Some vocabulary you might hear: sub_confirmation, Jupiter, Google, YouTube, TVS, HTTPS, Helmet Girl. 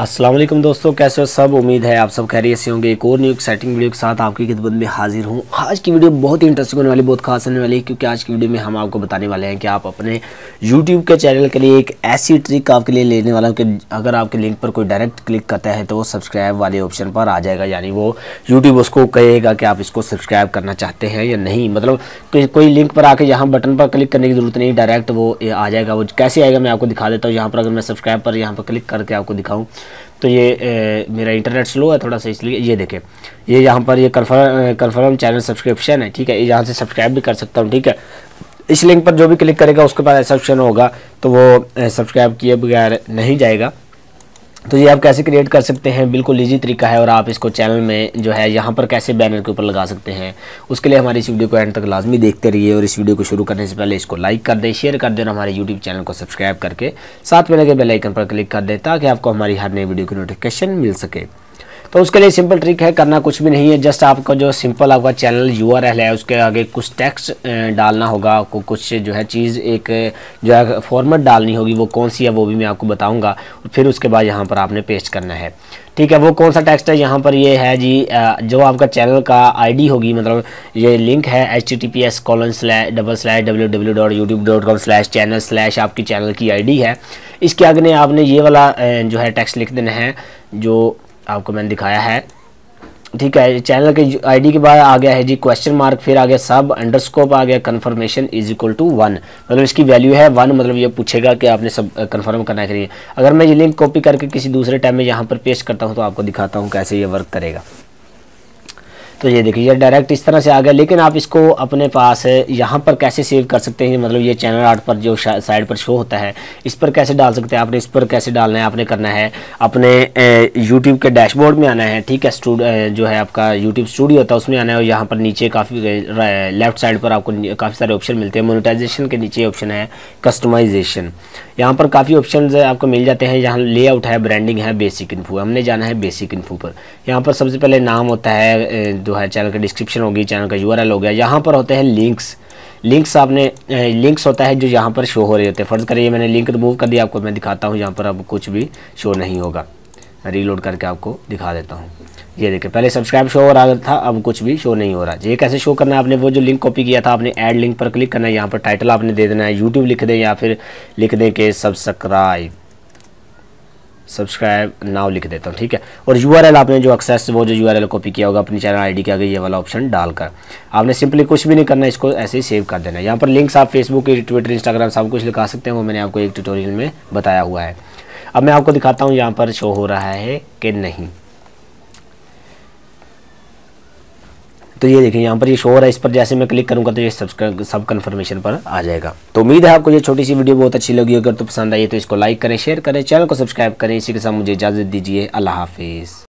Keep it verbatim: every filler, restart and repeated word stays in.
अस्सलाम वालेकुम दोस्तों, कैसे हो सब। उम्मीद है आप सब खैरियत से होंगे। एक और न्यू एक्साइटिंग वीडियो के साथ आपकी खिदमत में हाजिर हूँ। आज की वीडियो बहुत ही इंटरेस्टिंग होने वाली, बहुत खास होने वाली है, क्योंकि आज की वीडियो में हम आपको बताने वाले हैं कि आप अपने YouTube के चैनल के लिए एक ऐसी ट्रिक आपके लिए लेने वाला हूँ कि अगर आपके लिंक पर कोई डायरेक्ट क्लिक करता है तो वो सब्सक्राइब वाले ऑप्शन पर आ जाएगा। यानी वो यूट्यूब उसको कहेगा कि आप इसको सब्सक्राइब करना चाहते हैं या नहीं। मतलब कि कोई लिंक पर आकर यहाँ बटन पर क्लिक करने की जरूरत नहीं, डायरेक्ट वो आ जाएगा। वो कैसे आएगा मैं आपको दिखा देता हूँ। यहाँ पर अगर मैं सब्सक्राइब पर यहाँ पर क्लिक करके आपको दिखाऊँ तो ये ए, मेरा इंटरनेट स्लो है थोड़ा सा, इसलिए ये देखें ये यहाँ पर ये कन्फर्म कन्फर्म चैनल सब्सक्रिप्शन है। ठीक है, यहाँ से सब्सक्राइब भी कर सकता हूँ। ठीक है, इस लिंक पर जो भी क्लिक करेगा उसके पास ऐसा ऑप्शन होगा तो वो सब्सक्राइब किए बगैर नहीं जाएगा। तो ये आप कैसे क्रिएट कर सकते हैं, बिल्कुल ईजी तरीका है। और आप इसको चैनल में जो है यहाँ पर कैसे बैनर के ऊपर लगा सकते हैं, उसके लिए हमारी इस वीडियो को एंड तक लाजमी देखते रहिए। और इस वीडियो को शुरू करने से पहले इसको लाइक कर दें, शेयर कर दें और हमारे यूट्यूब चैनल को सब्सक्राइब करके साथ में लगे बेल आइकन पर क्लिक कर दें ताकि आपको हमारी हर नई वीडियो की नोटिफिकेशन मिल सके। तो उसके लिए सिंपल ट्रिक है, करना कुछ भी नहीं है। जस्ट आपका जो सिंपल आपका चैनल यूआरएल है उसके आगे कुछ टेक्स्ट डालना होगा आपको, कुछ जो है चीज़ एक जो है फॉर्मेट डालनी होगी। वो कौन सी है वो भी मैं आपको बताऊंगा। फिर उसके बाद यहाँ पर आपने पेस्ट करना है। ठीक है, वो कौन सा टेक्स्ट है यहाँ पर ये है जी, जो आपका चैनल का आईडी होगी। मतलब ये लिंक है H T T P S colon slash double slash W W W dot YouTube dot com slash channel slash आपकी चैनल की आईडी है। इसके आगे आपने ये वाला जो है टेक्स्ट लिख देना है जो आपको मैंने दिखाया है। ठीक है, चैनल के आईडी के बाद आ गया है जी क्वेश्चन मार्क, फिर आ गया सब अंडरस्कोप, आ गया confirmation is equal to one. मतलब इसकी वैल्यू है वन, मतलब ये पूछेगा कि आपने सब कन्फर्म करना करिए। अगर मैं ये लिंक कॉपी करके किसी दूसरे टाइम में यहाँ पर पेस्ट करता हूँ तो आपको दिखाता हूँ कैसे ये वर्क करेगा। तो ये देखिए ये डायरेक्ट इस तरह से आ गया। लेकिन आप इसको अपने पास यहाँ पर कैसे सेव कर सकते हैं, मतलब ये चैनल आर्ट पर जो साइड पर शो होता है इस पर कैसे डाल सकते हैं। आपने इस पर कैसे डालना है, आपने करना है अपने यूट्यूब के डैशबोर्ड में आना है। ठीक है, जो है आपका यूट्यूब स्टूडियो होता है उसमें आना है। और यहाँ पर नीचे काफ़ी लेफ्ट साइड पर आपको काफ़ी सारे ऑप्शन मिलते हैं। मोनेटाइजेशन के नीचे ऑप्शन है कस्टमाइजेशन, यहाँ पर काफ़ी ऑप्शन आपको मिल जाते हैं। यहाँ लेआउट है, ब्रांडिंग है, बेसिक इन्फो। हमने जाना है बेसिक इन्फो पर। यहाँ पर सबसे पहले नाम होता है, है चैनल का डिस्क्रिप्शन होगी, चैनल का यूआरएल हो गया। यहाँ पर होते हैं लिंक्स। लिंक्स आपने लिंक्स होता है जो यहाँ पर शो हो रहे होते हैं। फर्ज करिए मैंने लिंक रिमूव कर दिया, आपको मैं दिखाता हूँ यहाँ पर अब कुछ भी शो नहीं होगा। मैं रीलोड करके आपको दिखा देता हूँ। ये देखिए पहले सब्सक्राइब शो हो रहा था, अब कुछ भी शो नहीं हो रहा। ये कैसे शो करना है, आपने वो जो लिंक कॉपी किया था आपने ऐड लिंक पर क्लिक करना है। यहाँ पर टाइटल आपने दे देना है यूट्यूब लिख दें या फिर लिख दें कि सब्सक्राइब सब्सक्राइब नाउ लिख देता हूँ। ठीक है, और यूआरएल आपने जो एक्सेस वो जो यूआरएल कॉपी किया होगा अपनी चैनल आईडी के आगे ये वाला ऑप्शन डालकर आपने सिंपली कुछ भी नहीं करना, इसको ऐसे ही सेव कर देना है। यहाँ पर लिंक्स आप फेसबुक, ट्विटर, इंस्टाग्राम सब कुछ लगा सकते हैं, वो मैंने आपको एक ट्यूटोरियल में बताया हुआ है। अब मैं आपको दिखाता हूँ यहाँ पर शो हो रहा है कि नहीं। तो ये देखिए यहाँ पर ये शो हो रहा है, इस पर जैसे मैं क्लिक करूँगा तो ये सब्सक्राइब सब कन्फर्मेशन पर आ जाएगा। तो उम्मीद है आपको ये छोटी सी वीडियो बहुत अच्छी लगी होगी। अगर तो पसंद आई तो इसको लाइक करें, शेयर करें, चैनल को सब्सक्राइब करें। इसी के साथ मुझे इजाज़त दीजिए। अल्लाह हाफिज़।